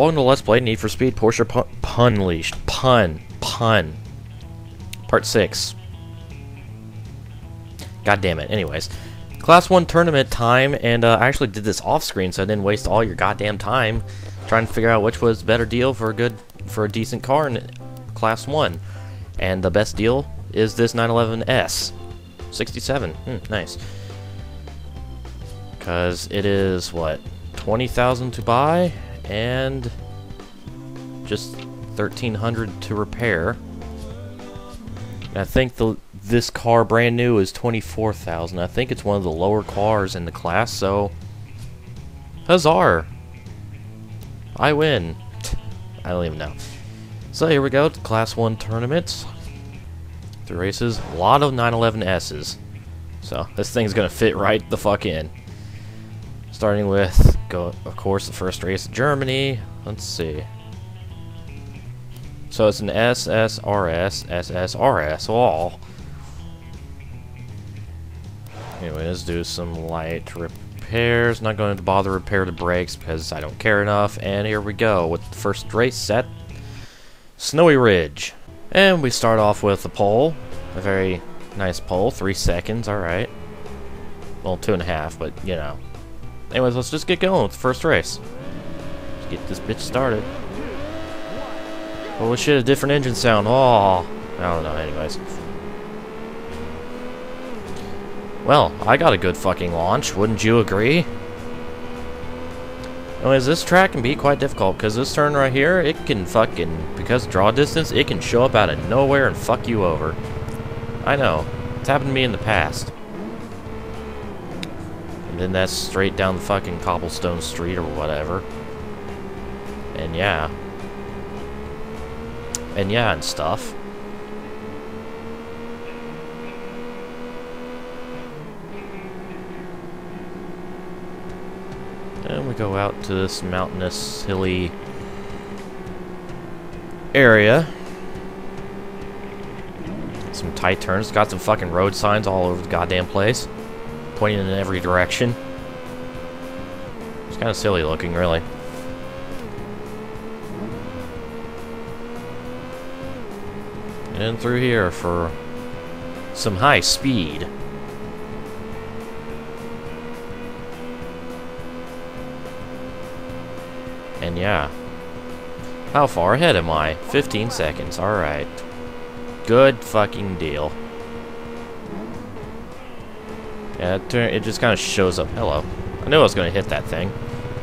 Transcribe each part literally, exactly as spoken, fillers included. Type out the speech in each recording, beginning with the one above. Welcome to Let's Play Need for Speed Porsche Pun Unleashed. Pun. Pun. Part six. God damn it. Anyways. Class one tournament time, and uh, I actually did this off screen so I didn't waste all your goddamn time trying to figure out which was better deal for a good, for a decent car in Class one. And the best deal is this nine eleven S. sixty-seven. Hmm, nice. Because it is, what, twenty thousand to buy? And just thirteen hundred to repair. And I think the this car brand new is twenty-four thousand. I think it's one of the lower cars in the class, so huzzah! I win. I don't even know. So here we go, class one tournaments. Three races, a lot of nine eleven S's. So this thing's gonna fit right the fuck in. Starting with, go of course, the first race, Germany. Let's see. So it's an S S R S, S S R S, all. Anyway, let's do some light repairs. Not going to bother repair the brakes because I don't care enough. And here we go with the first race set, Snowy Ridge. And we start off with a pole, a very nice pole, three seconds, alright. Well, two and a half, but you know. Anyways, let's just get going with the first race. Let's get this bitch started. Holy shit, a different engine sound. Oh, I don't know, anyways. Well, I got a good fucking launch, wouldn't you agree? Anyways, this track can be quite difficult, because this turn right here, it can fucking, because draw distance, it can show up out of nowhere and fuck you over. I know. It's happened to me in the past. Then that's straight down the fucking cobblestone street or whatever. And yeah. And yeah and stuff. And we go out to this mountainous, hilly area. Some tight turns. Got some fucking road signs all over the goddamn place, pointing in every direction. It's kind of silly looking, really. And through here for some high speed. And yeah. How far ahead am I? fifteen seconds, alright. Good fucking deal. Yeah, it just kind of shows up. Hello. I knew I was going to hit that thing.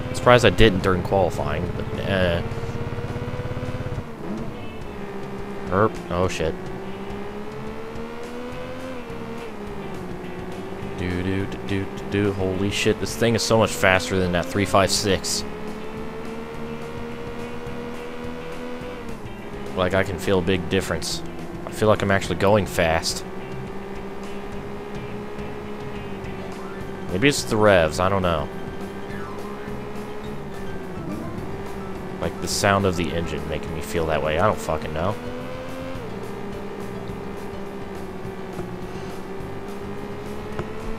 I'm surprised I didn't during qualifying, but eh. Erp. Oh, shit. Do do do do do. Holy shit, this thing is so much faster than that three five six. Like, I can feel a big difference. I feel like I'm actually going fast. Maybe it's the revs, I don't know. Like the sound of the engine making me feel that way, I don't fucking know.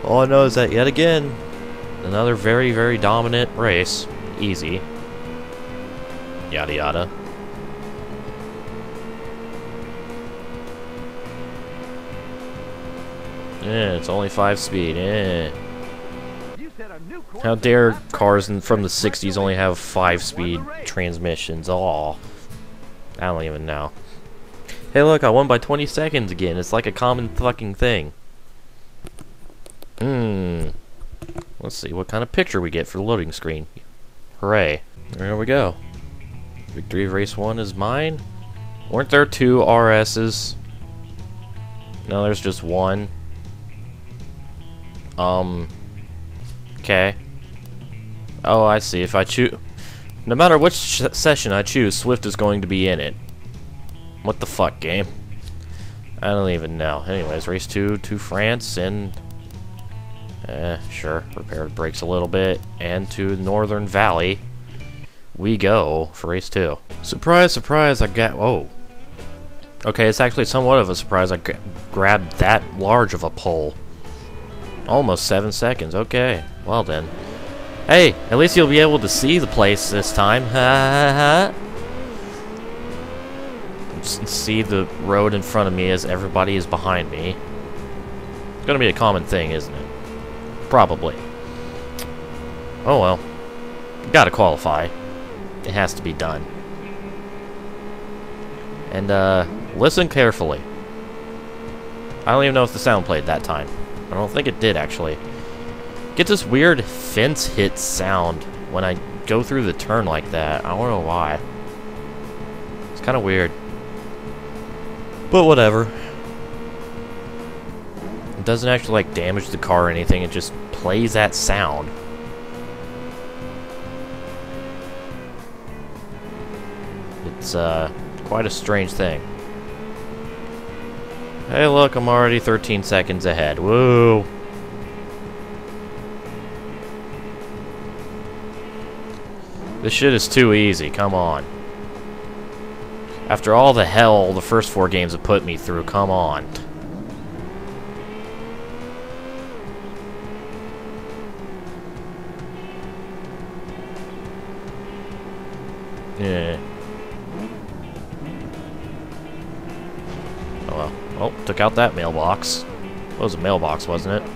All I know is that yet again, another very, very dominant race. Easy. Yada yada. Eh, it's only five speed, eh. How dare cars in, from the sixties only have five-speed transmissions? Aw. I don't even know. Hey look, I won by twenty seconds again. It's like a common fucking thing. Hmm. Let's see what kind of picture we get for the loading screen. Hooray. There we go. Victory of race one is mine. Weren't there two R S's? No, there's just one. Um... Okay. Oh, I see. If I choose, no matter which sh session I choose, Swift is going to be in it. What the fuck, game? I don't even know. Anyways, race two to France and, eh, sure, repair the brakes a little bit, and to Northern Valley we go for race two. Surprise, surprise! I got. Oh. Okay, it's actually somewhat of a surprise. I g grabbed that large of a pole. Almost seven seconds. Okay. Well then. Hey, at least you'll be able to see the place this time. See the road in front of me as everybody is behind me. It's gonna be a common thing, isn't it? Probably. Oh well. Gotta qualify. It has to be done. And, uh, listen carefully. I don't even know if the sound played that time. I don't think it did, actually. Get this weird fence hit sound when I go through the turn like that. I don't know why. It's kind of weird. But whatever. It doesn't actually, like, damage the car or anything. It just plays that sound. It's, uh, quite a strange thing. Hey, look, I'm already thirteen seconds ahead. Woo! This shit is too easy, come on. After all the hell the first four games have put me through, come on. Yeah. Oh well. Oh, took out that mailbox. That was a mailbox, wasn't it?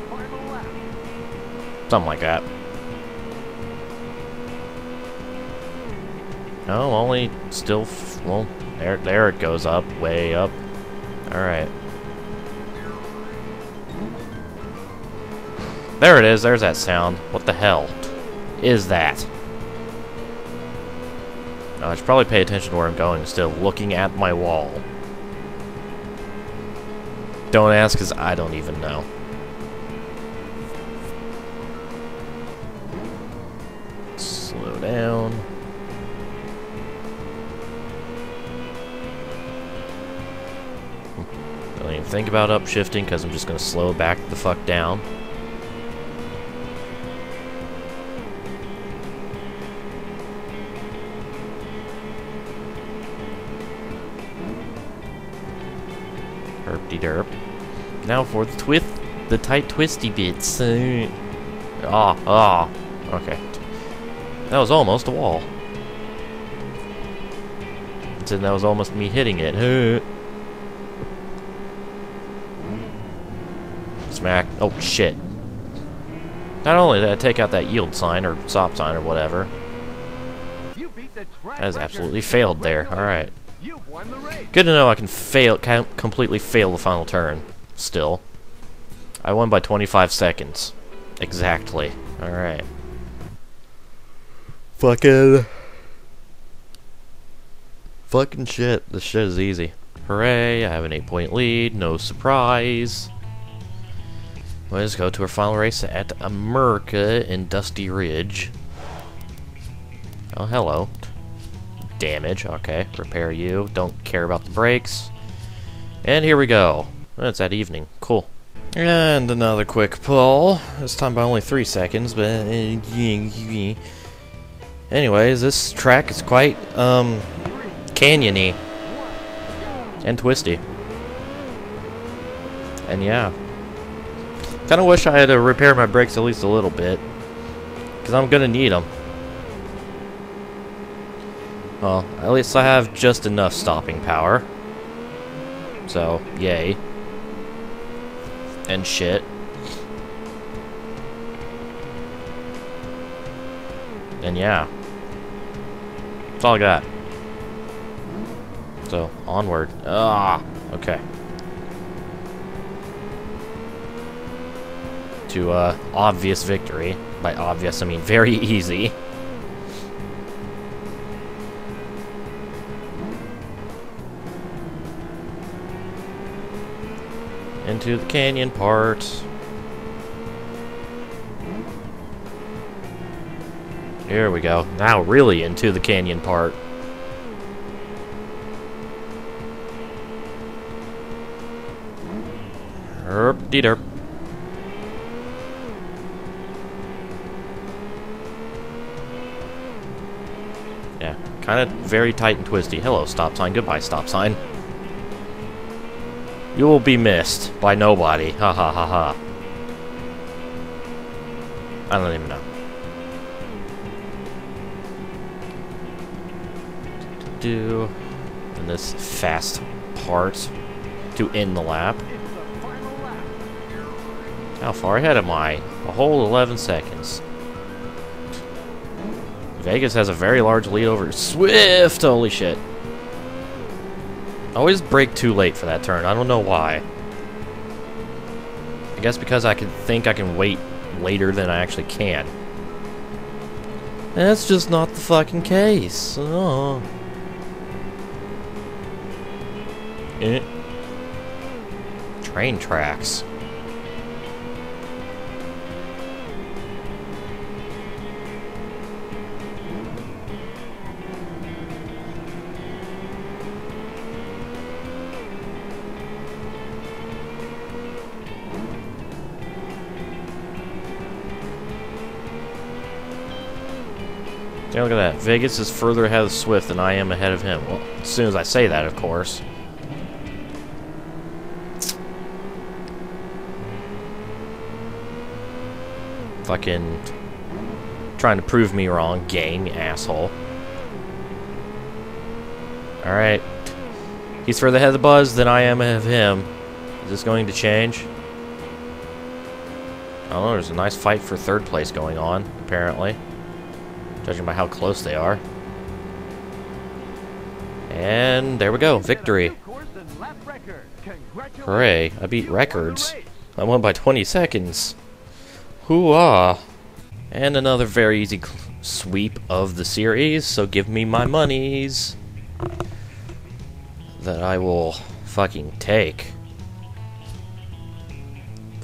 Something like that. No, only still. F well, there, there it goes up, way up. All right. There it is. There's that sound. What the hell is that? Oh, I should probably pay attention to where I'm going. Still looking at my wall. Don't ask, cause I don't even know. Slow down. I don't even think about upshifting because I'm just going to slow back the fuck down. Herp-de-derp. Now for the twist, the tight twisty bits. Ah, oh, ah. Oh. Okay. That was almost a wall. And so that was almost me hitting it. Smack. Oh, shit. Not only did I take out that yield sign or stop sign or whatever, that has absolutely failed there. Alright. Good to know I can fail, can't completely fail the final turn. Still. I won by twenty-five seconds. Exactly. Alright. Fucking. Fucking shit. This shit is easy. Hooray, I have an eight point lead. No surprise. Let's go to our final race at America in Dusty Ridge. Oh, hello. Damage, okay. Repair you. Don't care about the brakes. And here we go. Oh, it's that evening. Cool. And another quick pull. This time by only three seconds, but... Anyways, this track is quite, um... canyony. And twisty. And yeah. I kinda wish I had to repair my brakes at least a little bit, because I'm gonna need them. Well, at least I have just enough stopping power. So, yay. And shit. And yeah. That's all I got. So, onward. Ah, okay. To uh, obvious victory. By obvious, I mean very easy. Into the canyon part. Here we go. Now really into the canyon part. Herp-de-derp. Kind of very tight and twisty. Hello, stop sign. Goodbye, stop sign. You will be missed by nobody. Ha ha ha ha. I don't even know. do in this fast part to end the lap. How far ahead am I? A whole eleven seconds. Vegas has a very large lead over Swift. Holy shit. I always brake too late for that turn. I don't know why. I guess because I can think I can wait later than I actually can. And that's just not the fucking case. Oh. Eh. Train tracks. Yeah, look at that. Vegas is further ahead of Swift than I am ahead of him. Well, as soon as I say that, of course. Fucking trying to prove me wrong, gang, asshole. Alright. He's further ahead of the Buzz than I am ahead of him. Is this going to change? I don't know, there's a nice fight for third place going on, apparently. Judging by how close they are. And there we go. Victory. Hooray. I beat records. I won by twenty seconds. Hoo-ah. And another very easy sweep of the series. So give me my monies. That I will fucking take.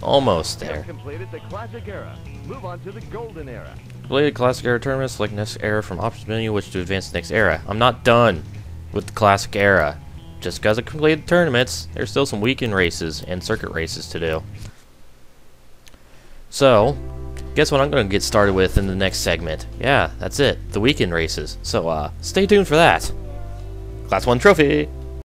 Almost there. Completed the classic era. Move on to the golden era. Related classic era tournaments, select next era from options menu, which to advance next era. I'm not done with the classic era. Just because I completed tournaments, there's still some weekend races and circuit races to do. So, guess what I'm going to get started with in the next segment? Yeah, that's it. The weekend races. So, uh, stay tuned for that. Class one trophy!